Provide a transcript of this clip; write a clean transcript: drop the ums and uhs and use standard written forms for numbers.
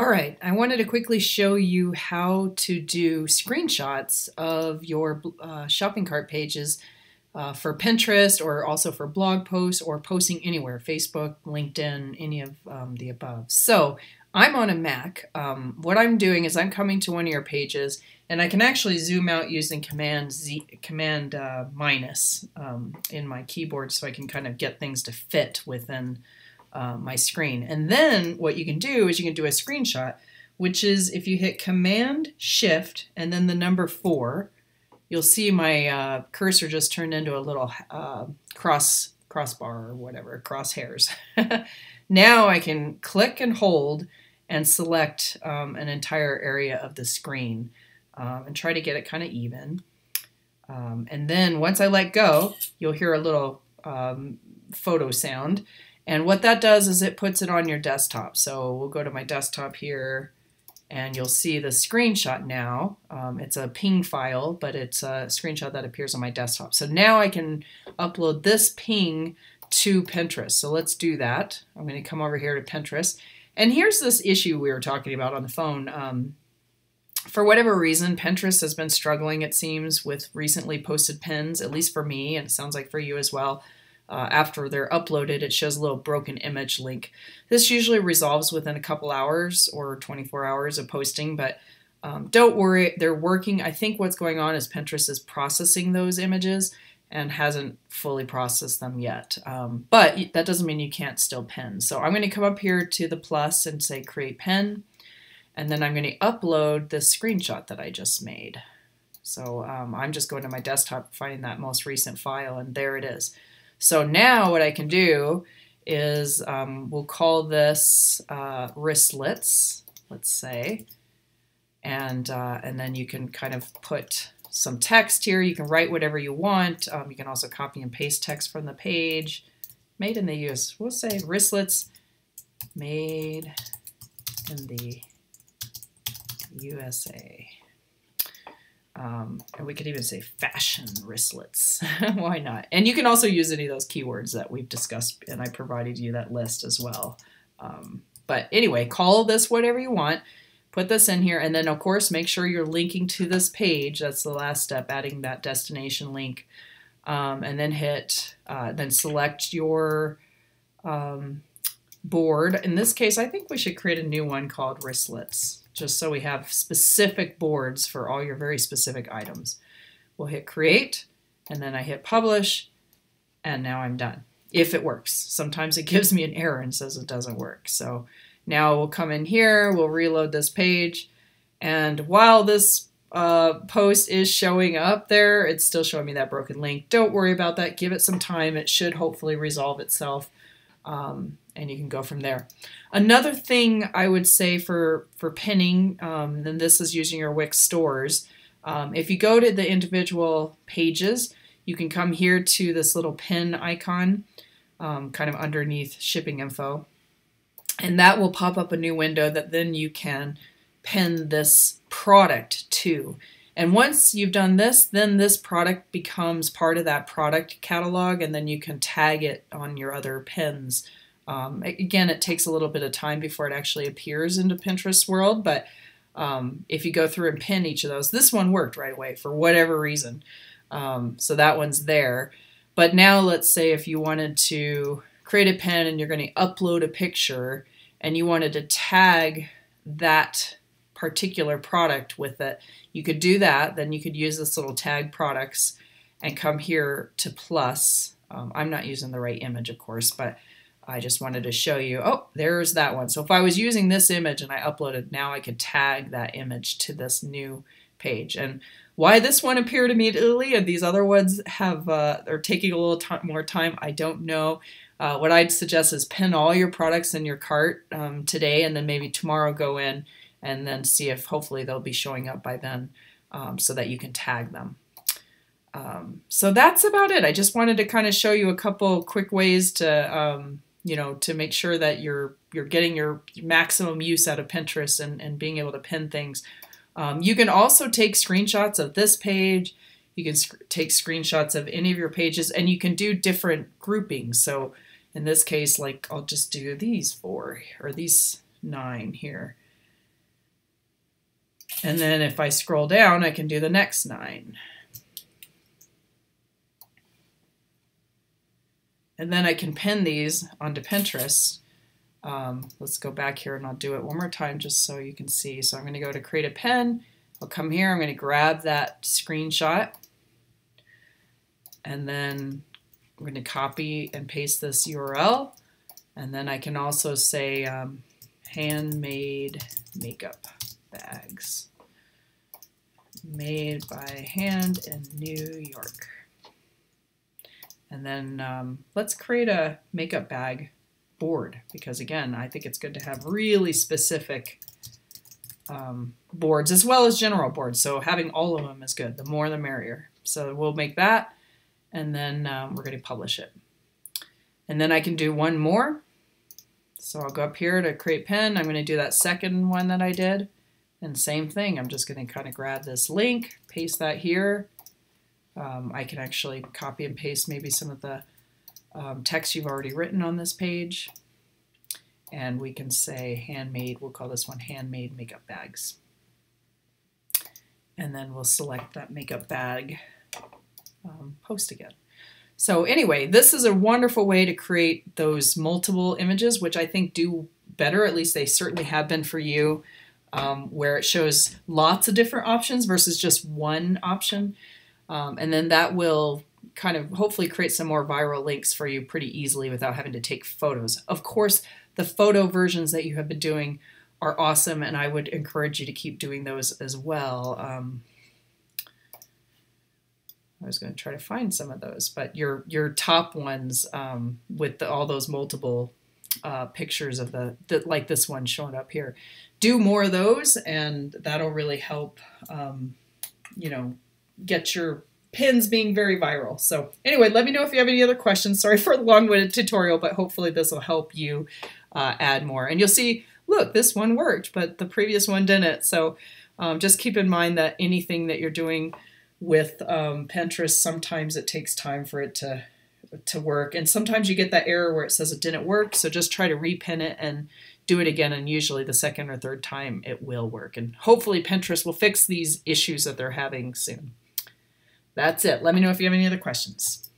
All right, I wanted to quickly show you how to do screenshots of your shopping cart pages for Pinterest, or also for blog posts, or posting anywhere, Facebook, LinkedIn, any of the above. So I'm on a Mac. What I'm doing is I'm coming to one of your pages, and I can actually zoom out using Command minus in my keyboard, so I can kind of get things to fit within my screen. And then what you can do is you can do a screenshot, which is if you hit Command Shift and then the number 4, you'll see my cursor just turned into a little crossbar or whatever, crosshairs. Now I can click and hold and select an entire area of the screen and try to get it kind of even. And then once I let go, you'll hear a little photo sound. And what that does is it puts it on your desktop. So we'll go to my desktop here, and you'll see the screenshot now. It's a ping file, but it's a screenshot that appears on my desktop. So now I can upload this ping to Pinterest. So let's do that. I'm going to come over here to Pinterest. And here's this issue we were talking about on the phone. For whatever reason, Pinterest has been struggling, it seems, with recently posted pins, at least for me, and it sounds like for you as well. After they're uploaded, it shows a little broken image link. This usually resolves within a couple hours or 24 hours of posting, but don't worry, they're working. I think what's going on is Pinterest is processing those images and hasn't fully processed them yet. But that doesn't mean you can't still pin. So I'm going to come up here to the plus and say create pin, and then I'm going to upload the screenshot that I just made. So I'm just going to my desktop, finding that most recent file, and there it is. So now what I can do is we'll call this wristlets, let's say, and then you can kind of put some text here. You can write whatever you want. You can also copy and paste text from the page. Made in the U.S. We'll say wristlets made in the USA. And we could even say fashion wristlets. Why not? And you can also use any of those keywords that we've discussed, and I provided you that list as well. But anyway, call this whatever you want, put this in here, and then of course make sure you're linking to this page. That's the last step, adding that destination link, and then hit, then select your board. In this case, I think we should create a new one called wristlets, just so we have specific boards for all your very specific items. We'll hit create, and then I hit publish, and now I'm done. If it works. Sometimes it gives me an error and says it doesn't work. So now we'll come in here, we'll reload this page, and while this post is showing up there, it's still showing me that broken link. Don't worry about that. Give it some time. It should hopefully resolve itself. And you can go from there. Another thing I would say for pinning, then this is using your Wix stores. If you go to the individual pages, you can come here to this little pin icon, kind of underneath shipping info, and that will pop up a new window that then you can pin this product to. And once you've done this, then this product becomes part of that product catalog, and then you can tag it on your other pins. Again, it takes a little bit of time before it actually appears into Pinterest's world, but if you go through and pin each of those, this one worked right away for whatever reason. So that one's there. But now let's say if you wanted to create a pin and you're going to upload a picture and you wanted to tag that particular product with it, you could do that. Then you could use this little tag products and come here to plus. I'm not using the right image, of course, but I just wanted to show you, oh, there's that one. So if I was using this image and I uploaded, now I could tag that image to this new page. And why this one appeared immediately and these other ones have are taking a little more time, I don't know. What I'd suggest is pin all your products in your cart today, and then maybe tomorrow go in and then see if hopefully they'll be showing up by then so that you can tag them. So that's about it. I just wanted to kind of show you a couple quick ways to you know, to make sure that you're getting your maximum use out of Pinterest and being able to pin things. You can also take screenshots of this page. You can take screenshots of any of your pages, and you can do different groupings. So in this case, like I'll just do these 4 or these 9 here. And then if I scroll down, I can do the next 9. And then I can pin these onto Pinterest. Let's go back here and I'll do it one more time just so you can see. So I'm going to go to create a pin. I'll come here. I'm going to grab that screenshot. And then I'm going to copy and paste this URL. And then I can also say handmade makeup bags made by hand in New York. And then let's create a makeup bag board, because again, I think it's good to have really specific boards as well as general boards. So having all of them is good. The more the merrier. So we'll make that, and then we're going to publish it. And then I can do one more. So I'll go up here to create pin. I'm going to do that second one that I did. And same thing, I'm just going to kind of grab this link, paste that here. I can actually copy and paste maybe some of the text you've already written on this page. And we can say handmade, we'll call this one handmade makeup bags. And then we'll select that makeup bag post again. So anyway, this is a wonderful way to create those multiple images, which I think do better, at least they certainly have been for you, where it shows lots of different options versus just one option. And then that will kind of hopefully create some more viral links for you pretty easily without having to take photos. Of course, the photo versions that you have been doing are awesome, and I would encourage you to keep doing those as well. I was going to try to find some of those, but your top ones with all those multiple pictures of like this one showing up here. Do more of those, and that'll really help, you know, get your pins being very viral. So anyway, let me know if you have any other questions. Sorry for the long-winded tutorial, but hopefully this will help you add more. And you'll see, look, this one worked, but the previous one didn't. So just keep in mind that anything that you're doing with Pinterest, sometimes it takes time for it to work. And sometimes you get that error where it says it didn't work. So just try to repin it and do it again. And usually the second or third time it will work. And hopefully Pinterest will fix these issues that they're having soon. That's it. Let me know if you have any other questions.